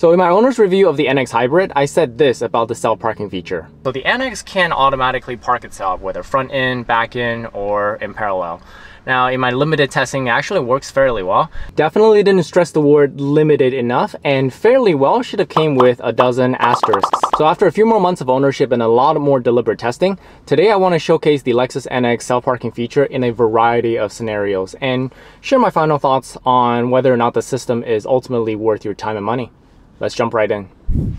So in my owner's review of the NX Hybrid, I said this about the self-parking feature. So the NX can automatically park itself, whether front in, back in, or in parallel. Now, in my limited testing, it actually works fairly well. Definitely didn't stress the word limited enough, and fairly well should have came with a dozen asterisks. So after a few more months of ownership and a lot more deliberate testing, today I want to showcase the Lexus NX self-parking feature in a variety of scenarios and share my final thoughts on whether or not the system is ultimately worth your time and money. Let's jump right in.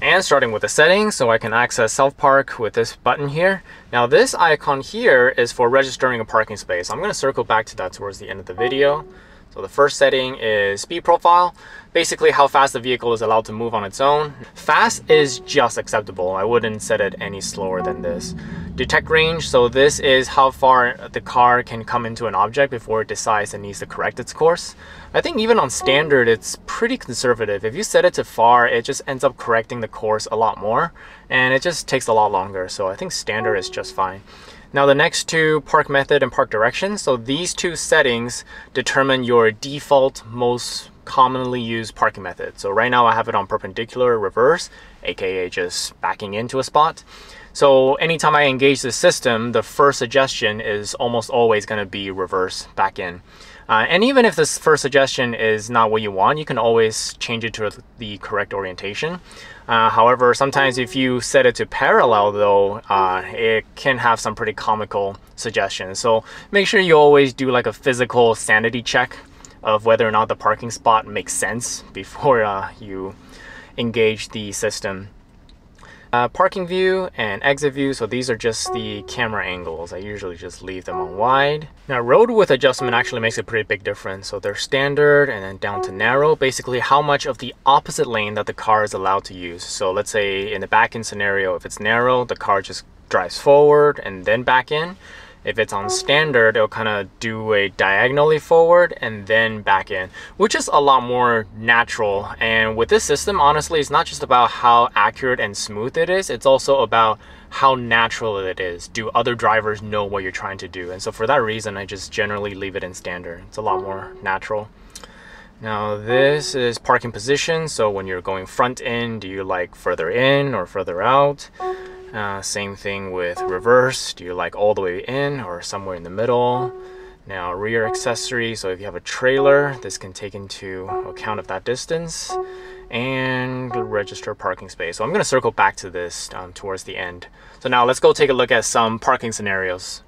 And starting with the settings, so I can access self-park with this button here. Now this icon here is for registering a parking space. I'm gonna circle back to that towards the end of the video. So the first setting is speed profile, basically how fast the vehicle is allowed to move on its own. Fast is just acceptable. I wouldn't set it any slower than this. Detect range, so this is how far the car can come into an object before it decides it needs to correct its course. I think even on standard, it's pretty conservative. If you set it to far, it just ends up correcting the course a lot more, and it just takes a lot longer. So I think standard is just fine. Now the next two, park method and park direction. So these two settings determine your default most commonly used parking method. So right now I have it on perpendicular reverse, aka just backing into a spot. So anytime I engage the system, the first suggestion is almost always going to be reverse back in. And even if this first suggestion is not what you want, you can always change it to the correct orientation. However, sometimes if you set it to parallel though, it can have some pretty comical suggestions. So make sure you always do like a physical sanity check of whether or not the parking spot makes sense before you engage the system. Parking view and exit view, so these are just the camera angles. I usually just leave them on wide. Now road width adjustment actually makes a pretty big difference. So they're standard and then down to narrow, basically how much of the opposite lane that the car is allowed to use. So let's say in the back end scenario, if it's narrow, the car just drives forward and then back in. If it's on standard, it'll kind of do a diagonally forward and then back in, which is a lot more natural. And with this system, honestly, it's not just about how accurate and smooth it is. It's also about how natural it is. Do other drivers know what you're trying to do? And so for that reason, I just generally leave it in standard. It's a lot more natural. Now this is parking position. So when you're going front in, do you like further in or further out? Same thing with reverse. Do you like all the way in or somewhere in the middle? Now rear accessory. So if you have a trailer, this can take into account of that distance and register parking space. So I'm going to circle back to this towards the end. So now let's go take a look at some parking scenarios.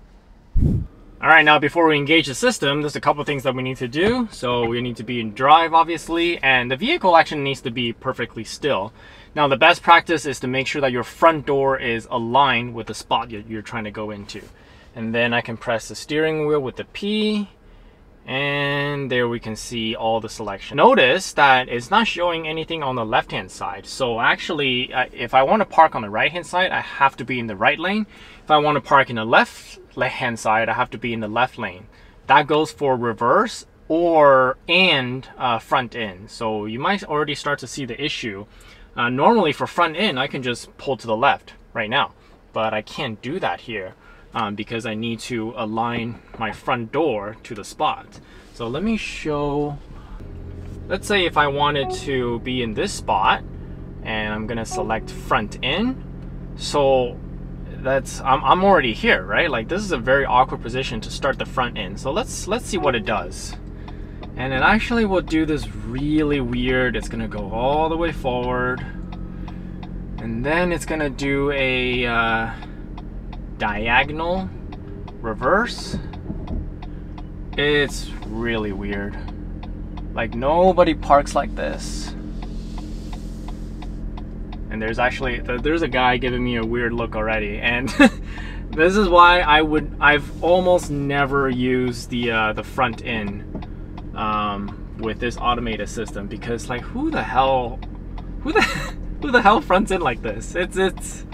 All right, now before we engage the system, there's a couple of things that we need to do. So we need to be in drive, obviously, and the vehicle actually needs to be perfectly still. Now, the best practice is to make sure that your front door is aligned with the spot you're trying to go into. And then I can press the steering wheel with the P, and there we can see all the selection. Notice that it's not showing anything on the left-hand side. So actually, if I want to park on the right-hand side, I have to be in the right lane. If I want to park in the left-hand side, I have to be in the left lane. That goes for reverse or front end. So you might already start to see the issue. Normally for front end, I can just pull to the left right now, but I can't do that here because I need to align my front door to the spot. So let me show, let's say if I wanted to be in this spot and I'm gonna select front end. So that's I'm already here, right? Like this is a very awkward position to start the front end. So let's see what it does. And it actually will do this really weird. It's gonna go all the way forward, and then it's gonna do a diagonal reverse. It's really weird. Like nobody parks like this. And there's a guy giving me a weird look already, and this is why I've almost never used the front end with this automated system, because like who the hell fronts in like this? It's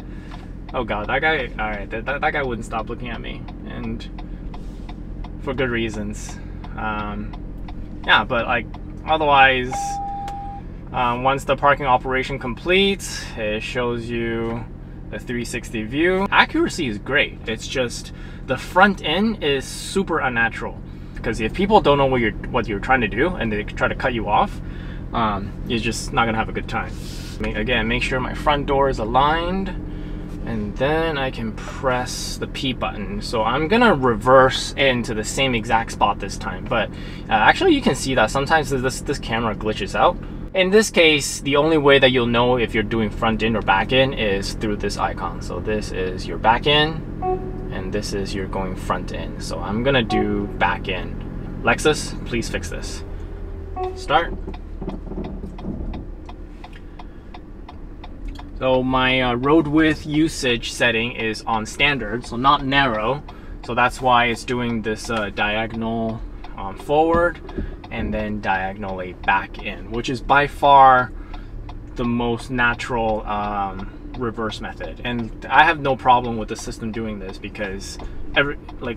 oh god, that guy. All right, that guy wouldn't stop looking at me, and for good reasons. Yeah, but like otherwise, once the parking operation completes, it shows you the 360 view. Accuracy is great. It's just the front end is super unnatural, because if people don't know what you're trying to do and they try to cut you off, you're just not gonna have a good time. just make sure my front door is aligned, and then I can press the P button. So I'm gonna reverse into the same exact spot this time, but actually you can see that sometimes this camera glitches out. In this case, the only way that you'll know if you're doing front in or back in is through this icon. So this is your back in, and this is your going front in. So I'm gonna do back in. Lexus, please fix this. Start. So my road width usage setting is on standard, so not narrow. So that's why it's doing this diagonal forward and then diagonally back in, which is by far the most natural reverse method. And I have no problem with the system doing this because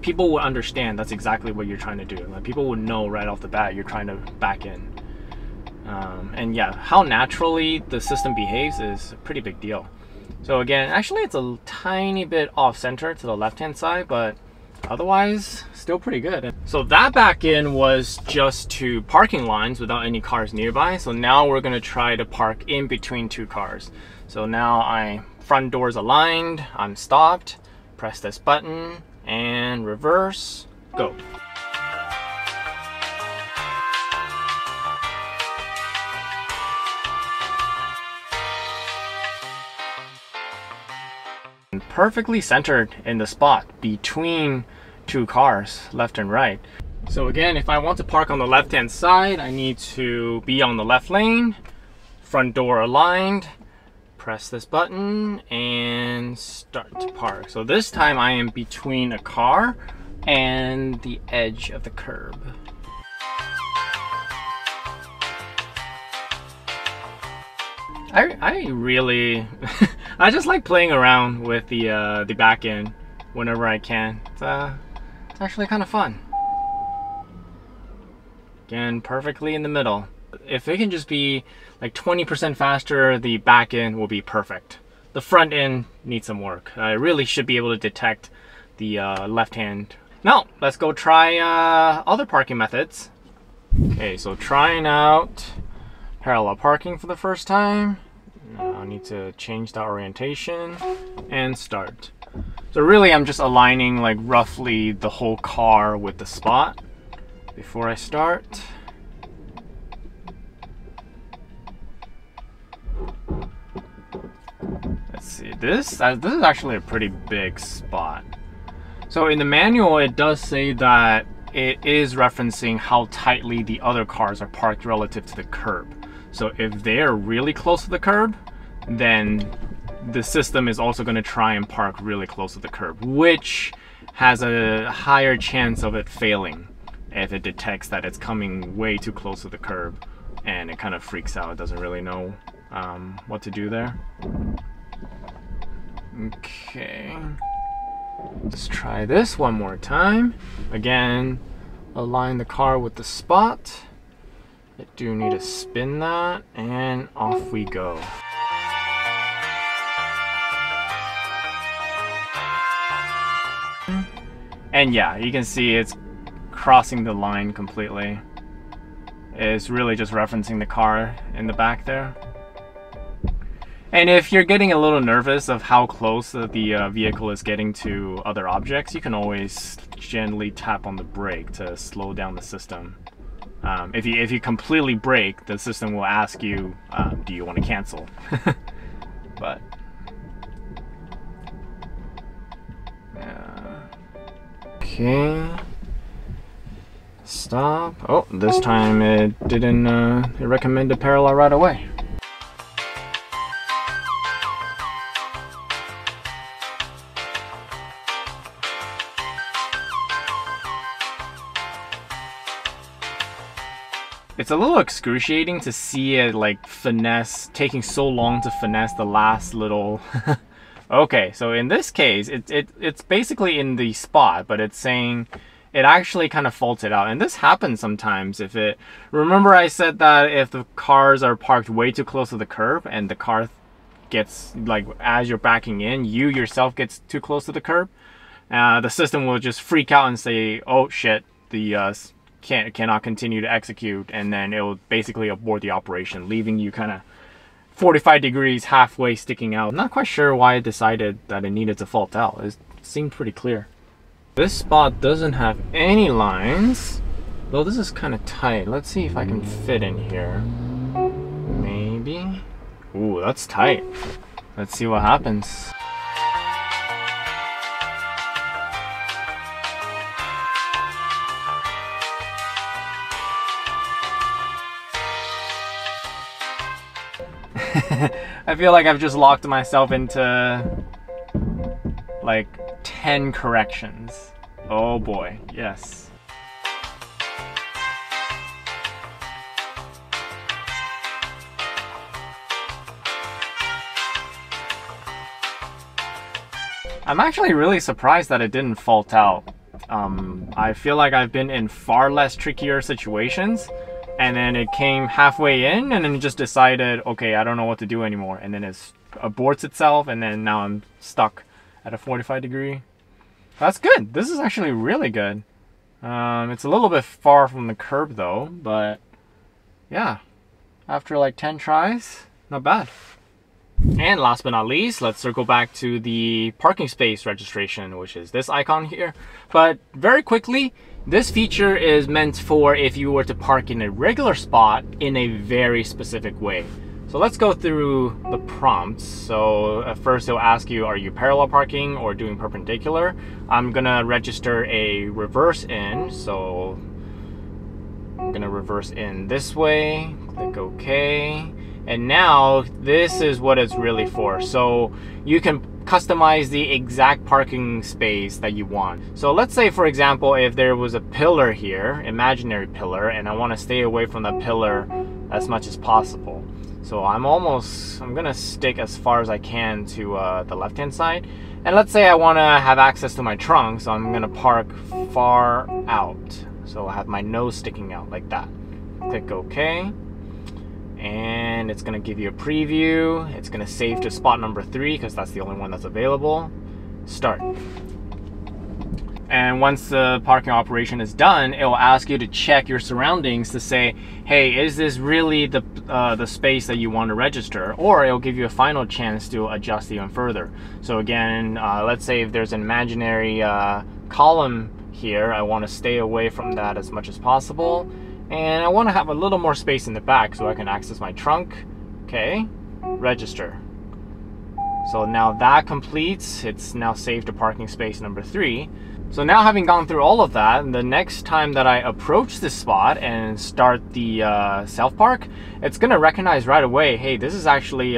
people will understand that's exactly what you're trying to do. Like, people would know right off the bat you're trying to back in. And yeah, how naturally the system behaves is a pretty big deal. So again, actually it's a tiny bit off center to the left-hand side, but otherwise still pretty good. So that back in was just to parking lines without any cars nearby. So now we're going to try to park in between two cars. So now my front door's aligned, I'm stopped, press this button and reverse, go. Perfectly centered in the spot between two cars, left and right. So again, if I want to park on the left-hand side, I need to be on the left lane, front door aligned, press this button and start to park. So this time I am between a car and the edge of the curb. I just like playing around with the back end whenever I can. It's actually kind of fun. Again, perfectly in the middle. If it can just be like 20% faster, the back end will be perfect. The front end needs some work. I really should be able to detect the left hand. Now, let's go try other parking methods. Okay, so trying out parallel parking for the first time. Now I need to change the orientation and start. So really I'm just aligning like roughly the whole car with the spot before I start. Let's see, this is actually a pretty big spot. So in the manual it does say that it is referencing how tightly the other cars are parked relative to the curb. So if they're really close to the curb, then the system is also going to try and park really close to the curb, which has a higher chance of it failing if it detects that it's coming way too close to the curb and it kind of freaks out. It doesn't really know what to do there. Okay, let's try this one more time. Again, align the car with the spot. I do need to spin that, and off we go. And yeah, you can see it's crossing the line completely. It's really just referencing the car in the back there. And if you're getting a little nervous of how close the vehicle is getting to other objects, you can always gently tap on the brake to slow down the system. If you completely brake, the system will ask you, do you want to cancel? But okay, stop. Oh, this time it didn't recommend a parallel right away. It's a little excruciating to see it like finesse, taking so long to finesse the last little. Okay, so in this case, it's basically in the spot, but it's saying it actually kind of faulted out. And this happens sometimes if it, remember I said that if the cars are parked way too close to the curb and the car gets like, as you're backing in, you yourself gets too close to the curb, the system will just freak out and say, oh shit, the cannot continue to execute, and then it will basically abort the operation, leaving you kind of 45 degrees halfway sticking out. I'm not quite sure why I decided that it needed to fault out. It seemed pretty clear. This spot doesn't have any lines, though this is kind of tight. Let's see if I can fit in here. Maybe. Ooh, that's tight. Let's see what happens. I feel like I've just locked myself into like 10 corrections. Oh boy, yes. I'm actually really surprised that it didn't fault out. I feel like I've been in far less trickier situations, and then it came halfway in and then just decided, okay, I don't know what to do anymore, and then it aborts itself, and then now I'm stuck at a 45 degree. That's good. This is actually really good. It's a little bit far from the curb though, but yeah, after like 10 tries, not bad. And last but not least, let's circle back to the parking space registration, which is this icon here. But very quickly, this feature is meant for if you were to park in a regular spot in a very specific way. So let's go through the prompts. So at first it'll ask you, are you parallel parking or doing perpendicular? I'm gonna register a reverse in, so I'm gonna reverse in this way, click OK. And now this is what it's really for. So you can customize the exact parking space that you want. So let's say, for example, if there was a pillar here, imaginary pillar, and I want to stay away from the pillar as much as possible. So I'm gonna stick as far as I can to the left-hand side. And let's say I want to have access to my trunk, so I'm gonna park far out. So I have my nose sticking out like that. Click OK. And it's gonna give you a preview. It's gonna save to spot number 3 because that's the only one that's available. Start. And once the parking operation is done, it will ask you to check your surroundings to say, hey, is this really the space that you want to register? Or it'll give you a final chance to adjust even further. So again, let's say if there's an imaginary column here, I want to stay away from that as much as possible. And I want to have a little more space in the back so I can access my trunk. Okay, register. So now that completes. It's now saved to parking space number 3. So now, having gone through all of that, the next time that I approach this spot and start the self-park, it's going to recognize right away, hey, this is actually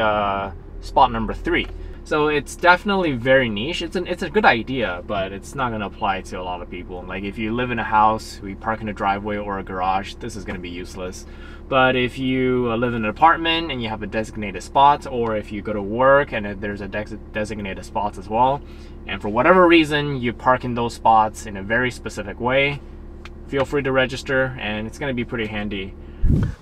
spot number 3. So it's definitely very niche. It's a good idea, but it's not gonna apply to a lot of people. Like if you live in a house, we park in a driveway or a garage, this is gonna be useless. But if you live in an apartment and you have a designated spot, or if you go to work and there's a designated spots as well, and for whatever reason, you park in those spots in a very specific way, feel free to register, and it's gonna be pretty handy.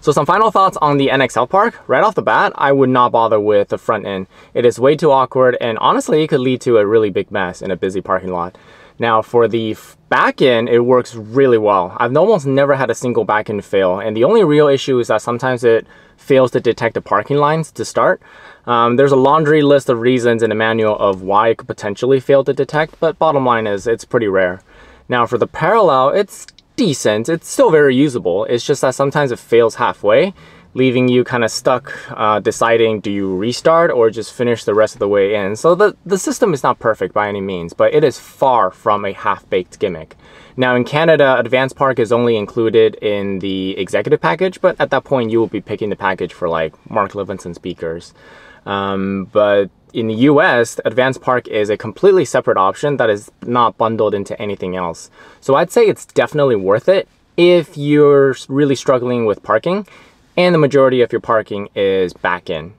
So some final thoughts on the NX self-park. Right off the bat, I would not bother with the front end. It is way too awkward, and honestly, it could lead to a really big mess in a busy parking lot. Now for the back end, it works really well. I've almost never had a single back end fail, and the only real issue is that sometimes it fails to detect the parking lines to start. There's a laundry list of reasons in the manual of why it could potentially fail to detect, but bottom line is it's pretty rare. Now for the parallel, it's decent. It's still very usable. It's just that sometimes it fails halfway, leaving you kind of stuck deciding, do you restart or just finish the rest of the way in? So the system is not perfect by any means, but it is far from a half-baked gimmick. Now in Canada, Advanced Park is only included in the executive package, but at that point you will be picking the package for like Mark Levinson speakers. But in the US, Advanced Park is a completely separate option that is not bundled into anything else. So I'd say it's definitely worth it if you're really struggling with parking and the majority of your parking is back in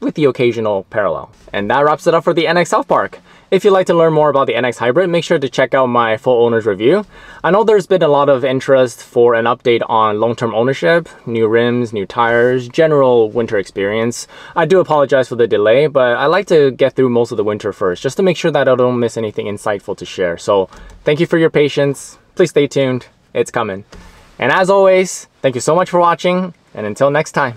with the occasional parallel. And that wraps it up for the NX self-park. If you'd like to learn more about the NX Hybrid, make sure to check out my full owner's review. I know there's been a lot of interest for an update on long-term ownership, new rims, new tires, general winter experience. I do apologize for the delay, but I like to get through most of the winter first, just to make sure that I don't miss anything insightful to share. So thank you for your patience. Please stay tuned. It's coming. And as always, thank you so much for watching, and until next time.